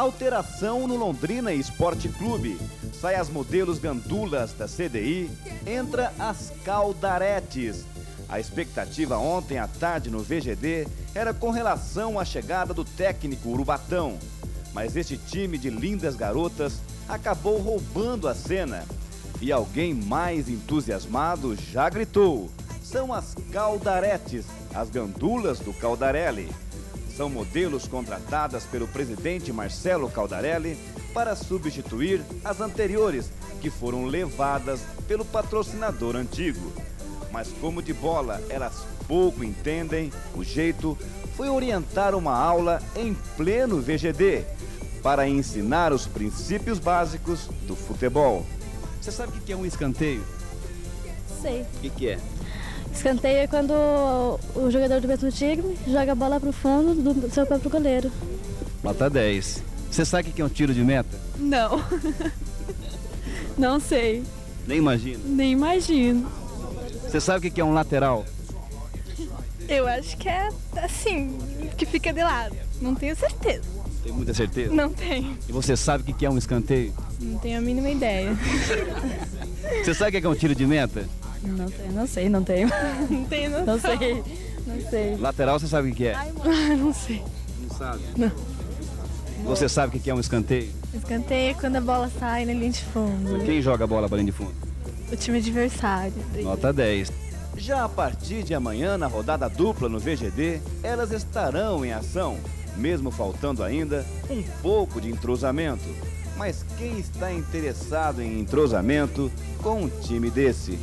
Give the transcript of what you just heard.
alteração no Londrina Esporte Clube. Sai as modelos Gandulas da CDI, entra as Caldaretes. A expectativa ontem à tarde no VGD era com relação à chegada do técnico Urubatão. Mas este time de lindas garotas acabou roubando a cena. E alguém mais entusiasmado já gritou: são as Caldaretes, as Gandulas do Caldarelli. São modelos contratadas pelo presidente Marcelo Caldarelli para substituir as anteriores, que foram levadas pelo patrocinador antigo. Mas como de bola elas pouco entendem, o jeito foi orientar uma aula em pleno VGD para ensinar os princípios básicos do futebol. Você sabe o que é um escanteio? Sei. O que é? Escanteio é quando o jogador do Beto Tigre joga a bola pro fundo do seu próprio goleiro. Nota 10. Você sabe o que é um tiro de meta? Não. Não sei. Nem imagino? Nem imagino. Você sabe o que é um lateral? Eu acho que é assim, que fica de lado. Não tenho certeza. Tem muita certeza? Não tenho. E você sabe o que é um escanteio? Não tenho a mínima ideia. Você sabe o que é um tiro de meta? Não sei, não sei, não tenho. Não tenho, não sei. Não sei. Lateral, você sabe o que é? Ai, não sei. Não sabe? Não. Você sabe o que é um escanteio? Escanteio é quando a bola sai na linha de fundo. Quem joga a bola para a linha de fundo? O time adversário. Nota 10. Já a partir de amanhã, na rodada dupla no VGD, elas estarão em ação, mesmo faltando ainda um pouco de entrosamento. Mas quem está interessado em entrosamento com um time desse?